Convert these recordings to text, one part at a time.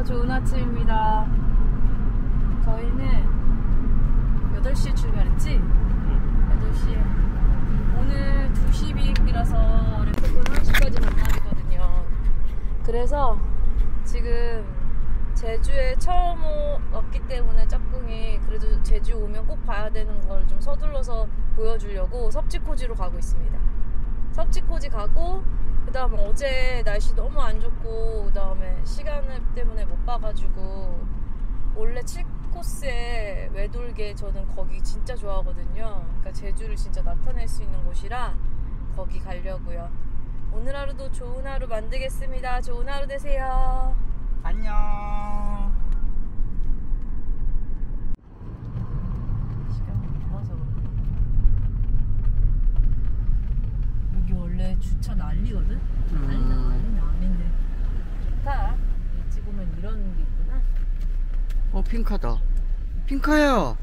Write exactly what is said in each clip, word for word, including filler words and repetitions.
안녕하세요. 좋은 아침입니다. 저희는 여덟 시에 출발했지? 응. 여덟 시에. 오늘 두 시 비행기라서 레코드 한 시까지 만나기거든요. 그래서 지금 제주에 처음 왔기 때문에 짝꿍이 그래도 제주 오면 꼭 봐야 되는 걸 좀 서둘러서 보여주려고 섭지코지로 가고 있습니다. 섭지코지 가고 그 다음에 어제 날씨 너무 안 좋고 그 다음에 시간 때문에 못 봐가지고 원래 칠 코스에 외돌개 저는 거기 진짜 좋아하거든요. 그러니까 제주를 진짜 나타낼 수 있는 곳이라 거기 가려고요. 오늘 하루도 좋은 하루 만들겠습니다. 좋은 하루 되세요. 안녕. 원래 주차 난리거든? 음. 난리나 난리나 아닌데 좋다. 일찍 오면 이런 게 있구나. 어 핑카다. 핑카예요.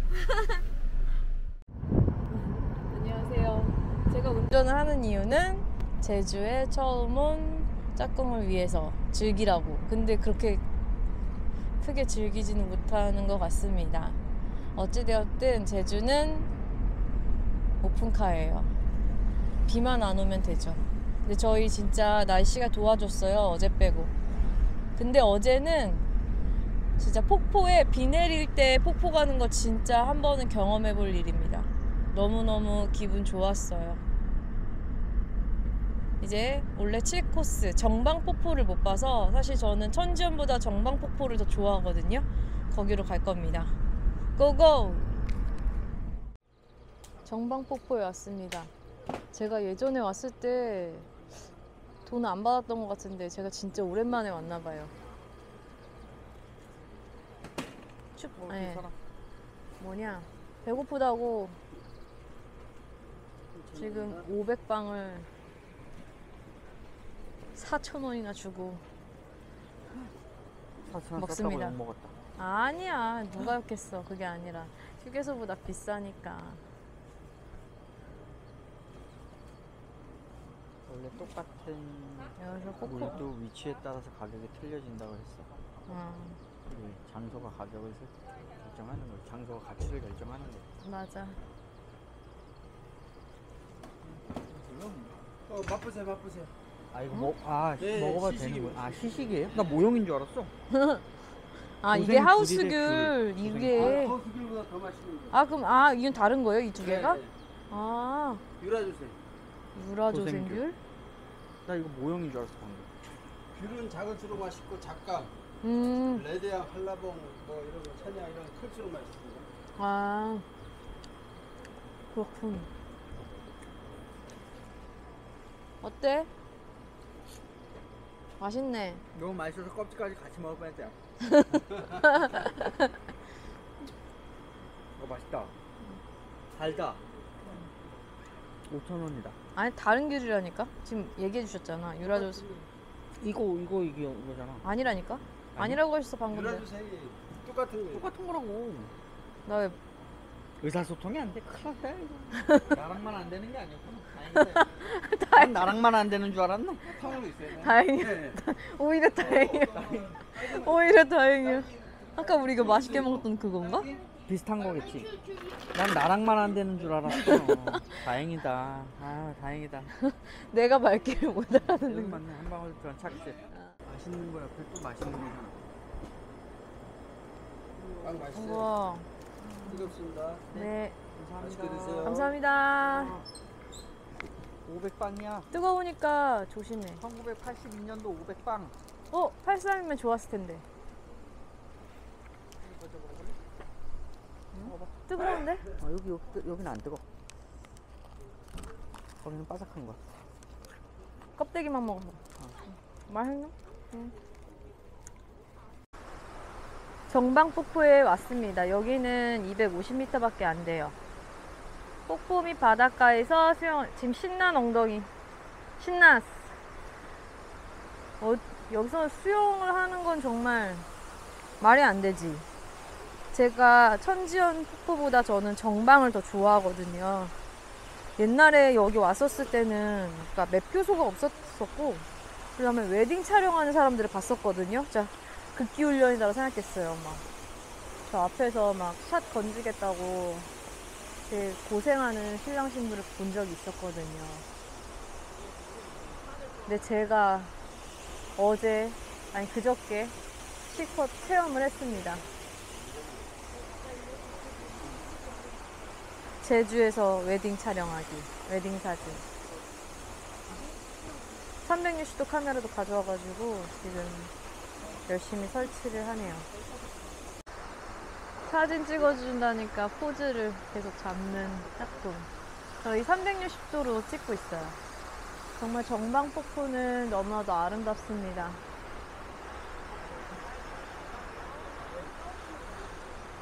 안녕하세요. 제가 운전을 하는 이유는 제주에 처음 온 짝꿍을 위해서 즐기라고. 근데 그렇게 크게 즐기지는 못하는 것 같습니다. 어찌되었든 제주는 오픈카예요. 비만 안 오면 되죠. 근데 저희 진짜 날씨가 도와줬어요. 어제 빼고. 근데 어제는 진짜 폭포에 비 내릴 때 폭포 가는 거 진짜 한 번은 경험해 볼 일입니다. 너무너무 기분 좋았어요. 이제 원래 칠 코스 정방폭포를 못 봐서 사실 저는 천지연보다 정방폭포를 더 좋아하거든요. 거기로 갈 겁니다. 고고! 정방폭포에 왔습니다. 제가 예전에 왔을 때 돈 안 받았던 것 같은데 제가 진짜 오랜만에 왔나 봐요. 춥. 뭐, 네. 뭐냐 배고프다고 지금 오백 방을 사천 원이나 주고 먹습니다. 먹었다. 아니야 누가 욕했어. 그게 아니라 휴게소보다 비싸니까. 원래 똑같은 물도 위치에 따라서 가격이 틀려진다고 했어. 음. 장소가 가격을 결정하는 거야. 장소가 가치를 결정하는 거야. 맞아. 어, 맛보세요, 맛보세요. 아 이거 응? 뭐, 아 네, 먹어봐도 되는 거야. 아 시식이에요? 나 모형인 줄 알았어. 아 이게 하우스귤 이게. 아, 귤보다 더 맛있는 거. 아 그럼 아 이건 다른 거예요 이 두 개가? 네, 네. 아. 유라 주세요. 유라 조생귤? 나 이거 모형인 줄 알았어 방금. 귤은 작을수록 맛있고 작감, 음. 레드향, 한라봉, 뭐 이런 거 천양 이런 거 클수록 맛있습니다. 아 그렇군. 어때? 맛있네. 너무 맛있어서 껍질까지 같이 먹을 뻔했대요. 어 맛있다. 달다. 오천 원이다. 아니 다른 귤이라니까? 지금 얘기해 주셨잖아. 유라조스. 이거 이거 이게 이거잖아. 아니라니까? 아니? 아니라고 하셨어 방금. 유라조스 똑같은 거. 똑같은 거라고. 나 왜 의사소통이 안 돼? 큰일 났다. 나랑만 안 되는 게 아니었구나. 다행이다. 다행. 나랑만 안 되는 줄 알았네. 성우도 있어요. 다행이야. 네. 오히려 다행이야. 오히려 다행이야. 아까 우리 이거 맛있게 먹었던 그건가? 비슷한 거겠지. 난 나랑만 안 되는 줄 알았어. 다행이다. 아 다행이다. 내가 말귀를 못 알아듣는 거. 한 방울 들어간 착즙. 맛있는 거 옆에 또 맛있는 거. 빵 맛있어요. 우와. 뜨겁습니다. 네. 맛있게 드세요. 감사합니다. 오백 방이야. 뜨거우니까 조심해. 천구백팔십이 년도 오백 방. 어? 팔십삼이면 좋았을 텐데. 뜨거운데? 어, 여기, 여기, 여기는 안 뜨거. 거기는 바삭한 거야. 껍데기만 먹어. 어. 맛있나? 응. 정방폭포에 왔습니다. 여기는 이백오십 미터 밖에 안 돼요. 폭포 및 바닷가에서 수영, 지금 신난 엉덩이. 신났어. 어, 여기서 수영을 하는 건 정말 말이 안 되지. 제가 천지연 폭포보다 저는 정방을 더 좋아하거든요. 옛날에 여기 왔었을 때는 그러니까 매표소가 없었었고 그다음에 웨딩 촬영하는 사람들을 봤었거든요. 자, 극기 훈련이라고 생각했어요. 막 저 앞에서 막 샷 건지겠다고 되게 고생하는 신랑 신부를 본 적이 있었거든요. 근데 제가 어제, 아니 그저께 실컷 체험을 했습니다. 제주에서 웨딩 촬영하기, 웨딩 사진. 삼백육십 도 카메라도 가져와가지고 지금 열심히 설치를 하네요. 사진 찍어준다니까 포즈를 계속 잡는 짝꿍. 저희 삼백육십 도로 찍고 있어요. 정말 정방폭포는 너무나도 아름답습니다.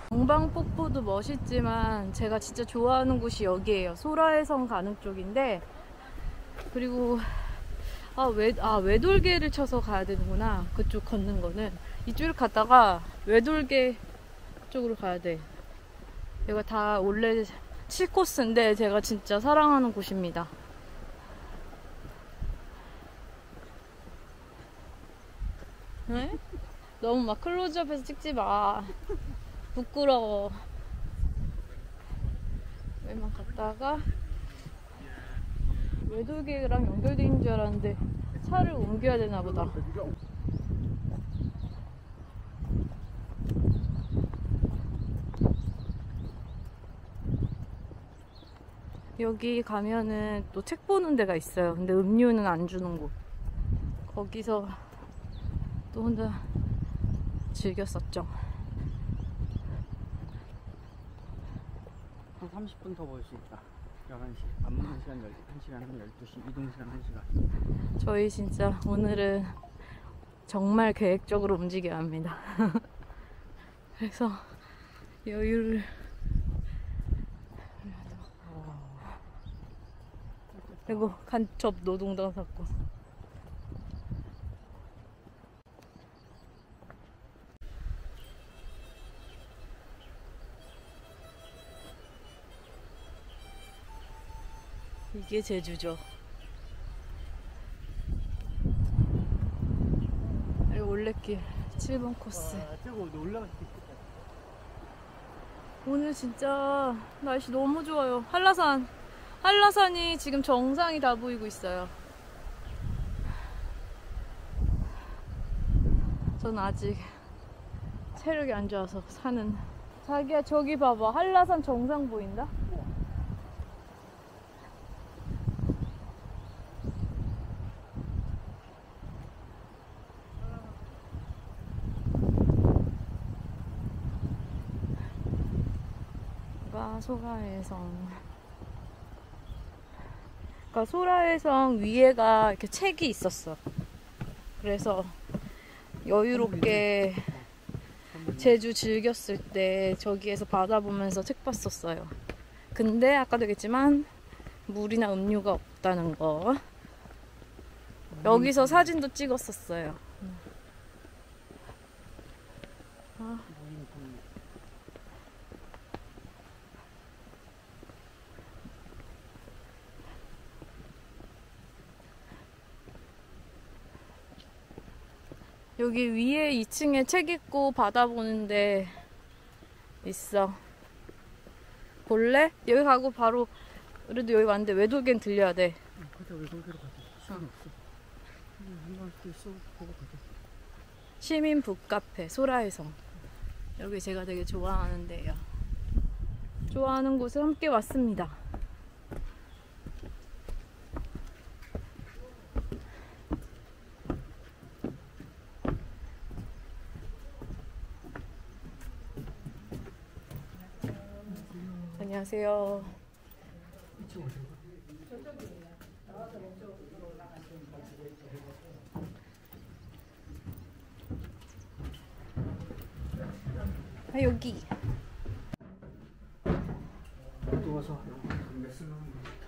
정방폭포도 멋있지만 제가 진짜 좋아하는 곳이 여기예요. 소라의 성 가는 쪽인데, 그리고 아, 외, 아, 외돌개를 쳐서 가야 되는구나. 그쪽 걷는 거는. 이쪽을 갔다가 외돌개 쪽으로 가야 돼. 여기가 다 원래 칠 코스인데 제가 진짜 사랑하는 곳입니다. 네? 너무 막 클로즈업해서 찍지 마. 부끄러워. 여기만 갔다가 외돌개랑 연결돼 있는 줄 알았는데 차를 옮겨야 되나 보다. 여기 가면은 또 책 보는 데가 있어요. 근데 음료는 안 주는 곳. 거기서 또 혼자 즐겼었죠. 한 삼십 분 더 볼 수 있다. 열한 시, 안무 한 시간, 열한 시간, 열두 시, 이동시간 한 시간. 저희 진짜 오늘은 정말 계획적으로 움직여야 합니다. 그래서 여유를. 그리고 간첩 노동당 사건. 이게 제주죠. 올레길 칠 번 코스. 오늘 진짜 날씨 너무 좋아요. 한라산, 한라산이 지금 정상이 다 보이고 있어요. 전 아직 체력이 안 좋아서 산은. 자기야, 저기 봐봐. 한라산 정상 보인다? 소라의 성. 그러니까 소라의 성 위에가 이렇게 책이 있었어. 그래서 여유롭게 제주 즐겼을 때 저기에서 바다 보면서 책 봤었어요. 근데 아까도 얘기했지만 물이나 음료가 없다는 거. 여기서 사진도 찍었었어요. 아. 여기 위에 이 층에 책 있고 바다 보는데 있어. 볼래? 여기 가고 바로. 그래도 여기 왔는데 외돌개는 들려야 돼. 어, 가자. 외돌개로 가자. 시간 어. 없어. 한번 보고 가자. 시민북카페 소라의 성. 여기 제가 되게 좋아하는데요. 좋아하는 곳을 함께 왔습니다. 안녕하세요. 아, 여기. 누워서 담배 쓰는 것 같다.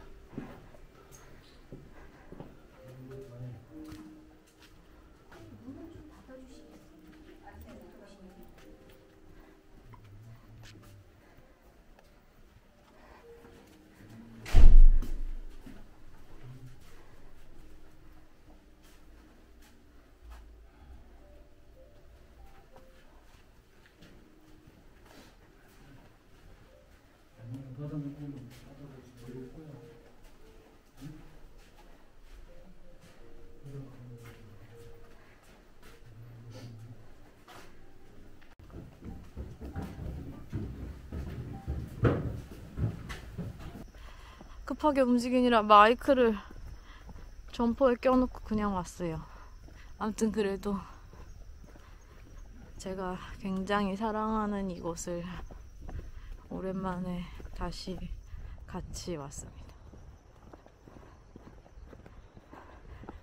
급하게 움직이느라 마이크를 점퍼에 껴놓고 그냥 왔어요. 아무튼 그래도 제가 굉장히 사랑하는 이곳을 오랜만에 다시 같이 왔습니다.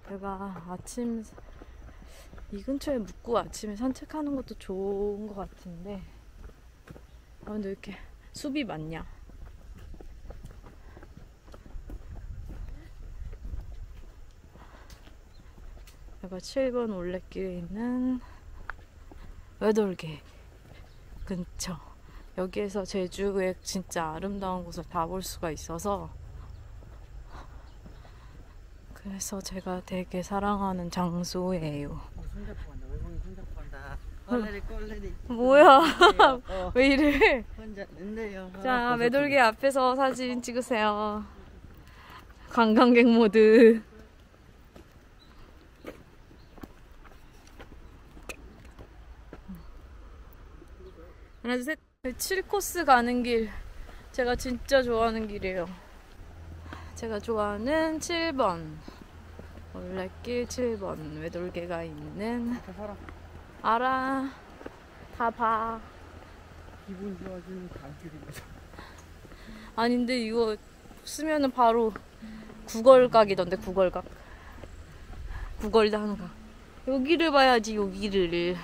제가 아침 이 근처에 묵고 아침에 산책하는 것도 좋은 것 같은데, 아 근데 왜 이렇게 숲이 많냐. 제가 칠 번 올레길에 있는 외돌개 근처, 여기에서 제주의 진짜 아름다운 곳을 다 볼 수가 있어서, 그래서 제가 되게 사랑하는 장소예요. 손잡고 간다. 외동이 손잡고 간다. 꼴레리 꼴레리. 뭐야? 어. 왜 이래? 혼자 있네요. 자, 외돌개 앞에서 사진 찍으세요. 관광객 모드. 하나 둘 셋. 칠 코스 가는 길, 제가 진짜 좋아하는 길이에요. 제가 좋아하는 칠 번 올레길 칠 번 외돌개가 있는. 알아, 다 봐. 기분 좋아지는 단길입니다. 아니 근데 이거 쓰면은 바로 구걸각이던데. 구걸각, 구걸도 하는 각. 여기를 봐야지. 여기를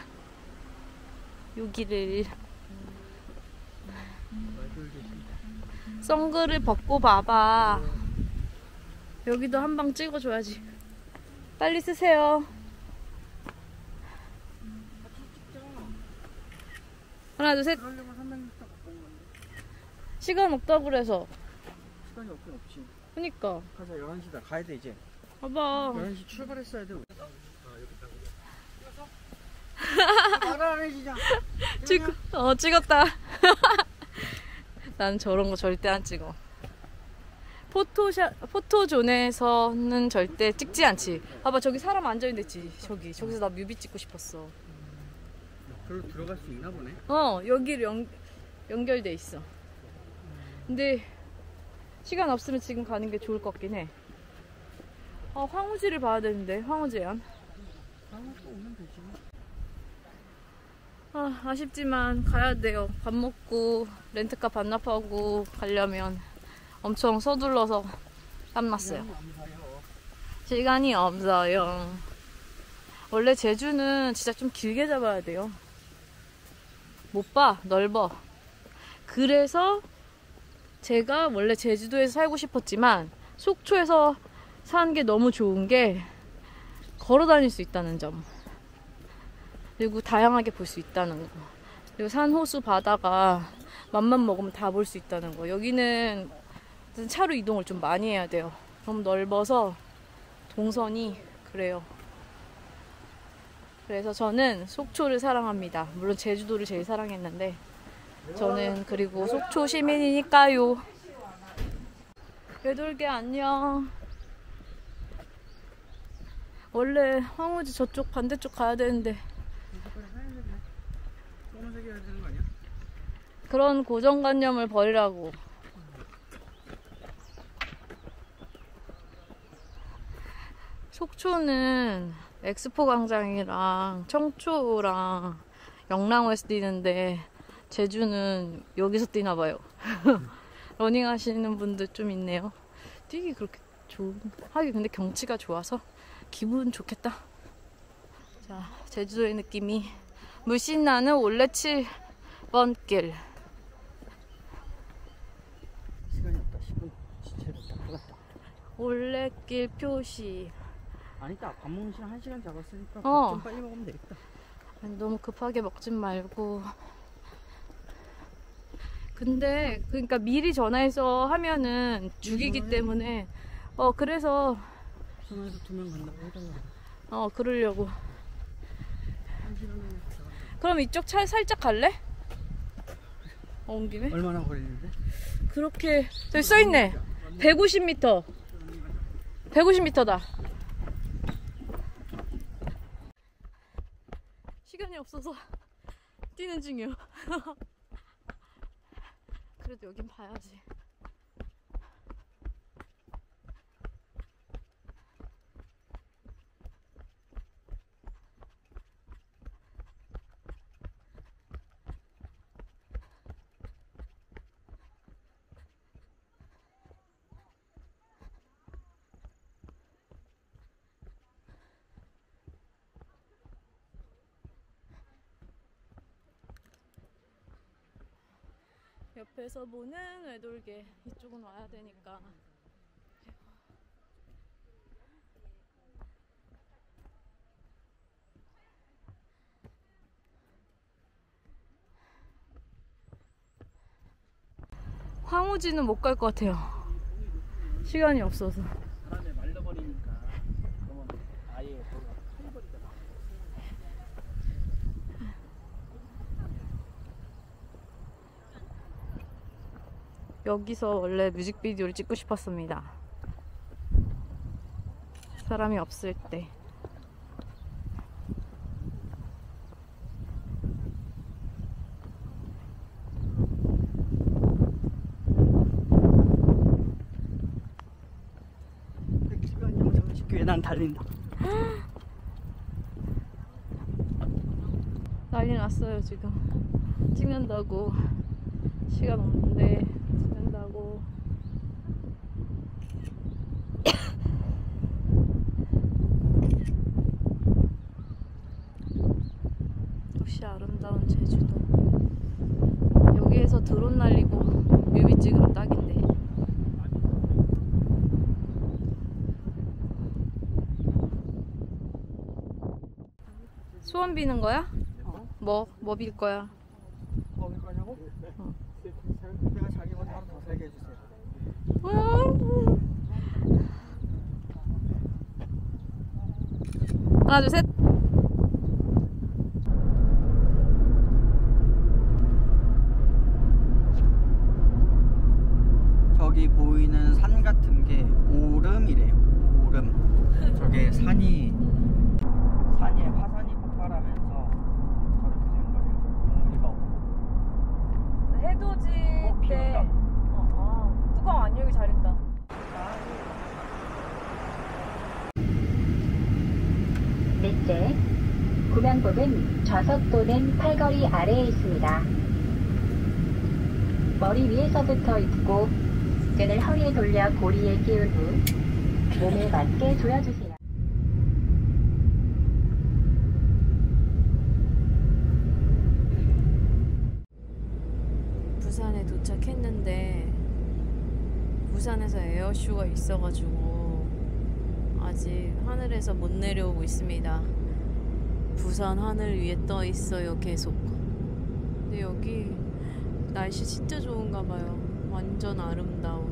여기를 선글을 벗고 봐봐. 여기도 한 방 찍어줘야지. 빨리 쓰세요. 하나 둘 셋. 시간 없다고 그래서. 시간이 없긴 없지. 그니까 가자. 열한 시다 가야돼 이제. 봐봐, 열한 시 출발했어야 돼. 찍고, 어 찍었다. 난 저런 거 절대 안 찍어. 포토샷, 포토존에서는 절대 찍지 않지. 봐봐, 저기 사람 앉아있는 데지. 저기, 저기서 나 뮤비 찍고 싶었어. 그리고 들어갈 수 있나 보네? 어, 여기로 연, 연결돼 있어. 근데 시간 없으면 지금 가는 게 좋을 것 같긴 해. 아, 황우지를 봐야 되는데. 황우지 안? 황우지 오면 되지. 아, 아쉽지만 가야 돼요. 밥 먹고 렌트카 반납하고 가려면 엄청 서둘러서 땀났어요. 시간이 없어요. 원래 제주는 진짜 좀 길게 잡아야 돼요. 못 봐, 넓어. 그래서 제가 원래 제주도에서 살고 싶었지만 속초에서 사는 게 너무 좋은 게 걸어 다닐 수 있다는 점, 그리고 다양하게 볼 수 있다는 거, 그리고 산, 호수, 바다가 맘만 먹으면 다 볼 수 있다는 거. 여기는 차로 이동을 좀 많이 해야 돼요. 너무 넓어서 동선이 그래요. 그래서 저는 속초를 사랑합니다. 물론 제주도를 제일 사랑했는데, 저는 그리고 속초 시민이니까요. 외돌개 안녕. 원래 황우지 저쪽 반대쪽 가야 되는데. 그런 고정관념을 버리라고. 속초는 엑스포 광장이랑 청초랑 영랑호에서 뛰는데, 제주는 여기서 뛰나봐요. 러닝 하시는 분들 좀 있네요. 뛰기 그렇게 좋은, 하긴 근데 경치가 좋아서 기분 좋겠다. 자, 제주도의 느낌이 물씬 나는 올레 칠 번 길. 시간이 없다. 십 분 제일 못다. 올레길 표시. 아니다, 밥 먹는 시간 한 시간 잡았으니까 어. 좀 빨리 먹으면 되겠다. 아니, 너무 급하게 먹진 말고. 근데 그러니까 미리 전화해서 하면은 죽이기 음. 때문에 어 그래서 전화해서 두 명 간다고 해달라고. 어 그러려고. 그럼 이쪽 차에 살짝 갈래? 어, 온 김에? 얼마나 걸리는데? 그렇게 저기 써있네. 백오십 미터. 백오십 미터다. 시간이 없어서 뛰는 중이요. 그래도 여긴 봐야지. 옆에서 보는 외돌개. 이쪽은 와야 되니까. 황우지는 못 갈 것 같아요. 시간이 없어서. 사람에 말려버리니까. 그러면 아예 털버리잖아. 여기서 원래 뮤직비디오를 찍고 싶었습니다. 사람이 없을 때. 난 달린다. 난리 났어요 지금. 찍는다고 시간 없는데 찍는다고. 역시 아름다운 제주도. 여기에서 드론 날리고 뮤비 찍으면 딱인데. 소원 비는 거야? 어. 뭐, 뭐 빌 거야? 뭐 빌 거냐고? 어. 내가 자기 먼저 하나 더 살게 해주세요. 하나, 둘, 셋. 저기 보이는 산 같은 게 오름이래요. 오름. 저게 산이 산이 화산이 하면서 저렇게 된 거예요. 공기가 없고. 해돋이 어, 때 어, 아, 뚜껑 안 열기 잘했다. 넷째, 구면복은 좌석 또는 팔걸이 아래에 있습니다. 머리 위에서부터 입고 등을 허리에 돌려 고리에 끼운 후 몸에 맞게 조여주세요. 부산에 도착했는데 부산에서 에어쇼가 있어가지고 아직 하늘에서 못 내려오고 있습니다. 부산 하늘 위에 떠 있어요 계속. 근데 여기 날씨 진짜 좋은가 봐요. 완전 아름다운.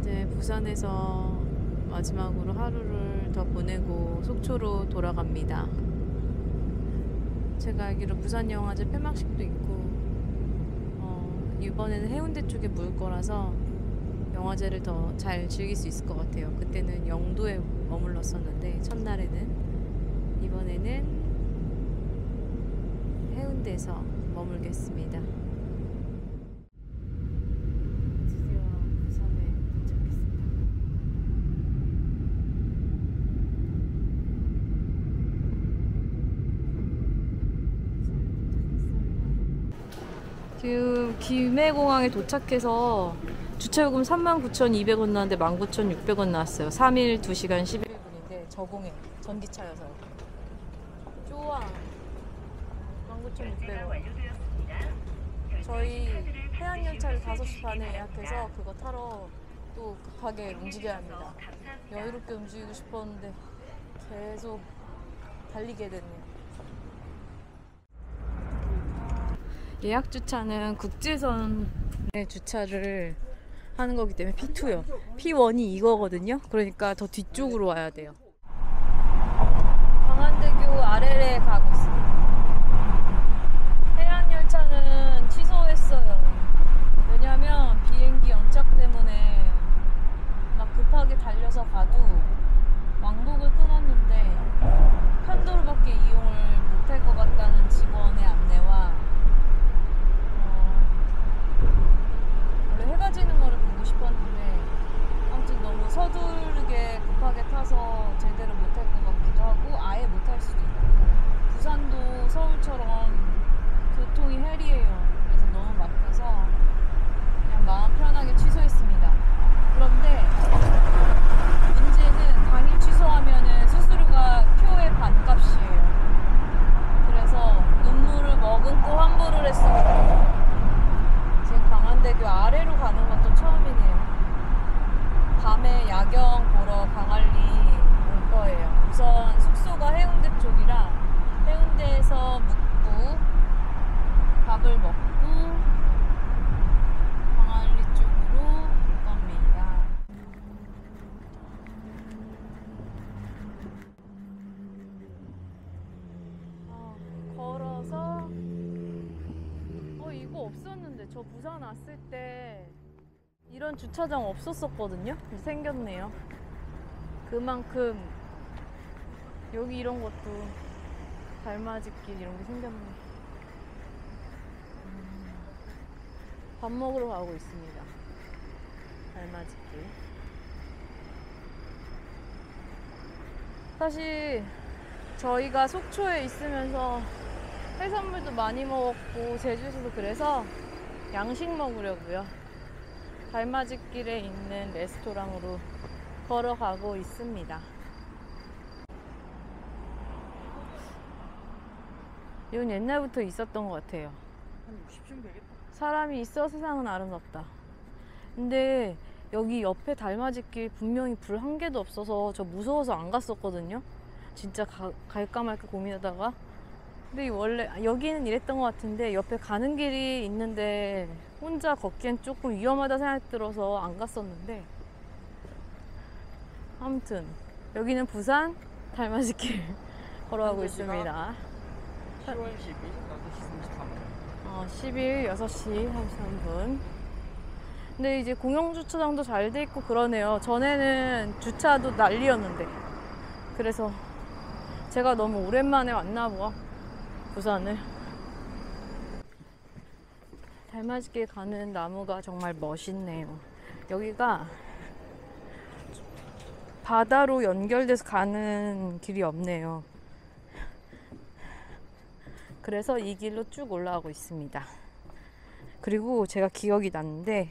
이제 부산에서 마지막으로 하루를 더 보내고 속초로 돌아갑니다. 제가 알기로 부산영화제 폐막식도 있고 이번에는 해운대 쪽에 묵을 거라서 영화제를 더 잘 즐길 수 있을 것 같아요. 그때는 영도에 머물렀었는데 첫날에는 이번에는 해운대에서 머물겠습니다. 드디어 부산에 도착했습니다. 지금 김해공항에 도착해서 주차요금 삼만 구천 이백 원 나왔는데 만 구천 육백 원 나왔어요. 삼 일 두 시간 십일 분인데 저공해 전기차여서. 좋아. 만 구천 육백 원. 저희 해안열차를 다섯 시 반에 예약해서 그거 타러 또 급하게 움직여야 합니다. 여유롭게 움직이고 싶었는데 계속 달리게 됐네요. 예약 주차는 국제선에 주차를 하는 거기 때문에 피 투요. 피 원이 이거거든요. 그러니까 더 뒤쪽으로 와야 돼요. 광안대교 아래에 가고 있습니다. 해안열차는 취소했어요. 왜냐하면 비행기 연착 때문에 막 급하게 달려서 가도 왕복을 끊었는데 편도로밖에 이용을 못할 것 같다는 직원의 안내와 해가 지는 거를 보고 싶었는데 아무튼 너무 서두르게 급하게 타서 제대로 못할 것 같기도 하고 아예 못할 수도 있고 없었는데 저 부산 왔을 때 이런 주차장 없었었거든요. 생겼네요. 그만큼 여기 이런 것도 달맞이길 이런 게 생겼네요. 음, 밥 먹으러 가고 있습니다. 달맞이길. 사실 저희가 속초에 있으면서 해산물도 많이 먹었고 제주에서도 그래서 양식 먹으려고요. 달맞이길에 있는 레스토랑으로 걸어가고 있습니다. 이건 옛날부터 있었던 것 같아요. 한 육십쯤 되겠다. 사람이 있어 세상은 아름답다. 근데 여기 옆에 달맞이길 분명히 불 한 개도 없어서 저 무서워서 안 갔었거든요. 진짜 가, 갈까 말까 고민하다가. 근데 원래 여기는 이랬던 것 같은데 옆에 가는 길이 있는데 혼자 걷기엔 조금 위험하다 생각 들어서 안 갔었는데, 아무튼 여기는 부산 달맞이길 걸어가고 있습니다. 어, 십일 여섯 시 삼십삼 분. 근데 이제 공영주차장도 잘 돼 있고 그러네요. 전에는 주차도 난리였는데. 그래서 제가 너무 오랜만에 왔나 봐, 부산을. 달맞이길 가는 나무가 정말 멋있네요. 여기가 바다로 연결돼서 가는 길이 없네요. 그래서 이 길로 쭉 올라가고 있습니다. 그리고 제가 기억이 났는데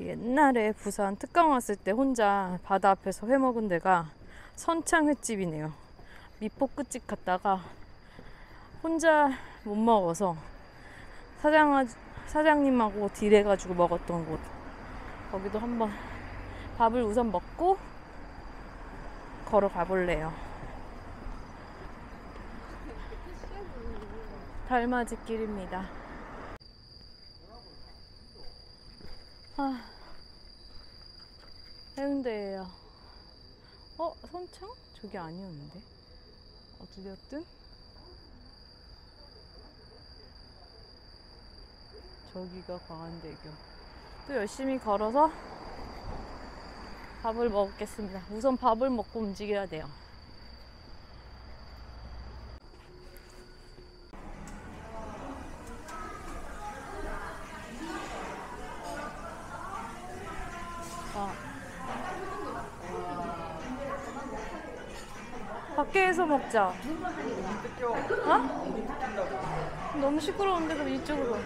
옛날에 부산 특강 왔을 때 혼자 바다 앞에서 회 먹은 데가 선창 횟집이네요. 미포 끝집 갔다가 혼자 못 먹어서 사장, 사장님하고 딜해가지고 먹었던 곳. 거기도 한번 밥을 우선 먹고 걸어가 볼래요. 달맞이길입니다. 아, 해운대예요. 어? 선창? 저게 아니었는데. 어찌되었든 저기가 광안대교. 또 열심히 걸어서 밥을 먹겠습니다. 우선 밥을 먹고 움직여야 돼요. 와. 밖에서 먹자. 어? 너무 시끄러운데 그럼 이쪽으로.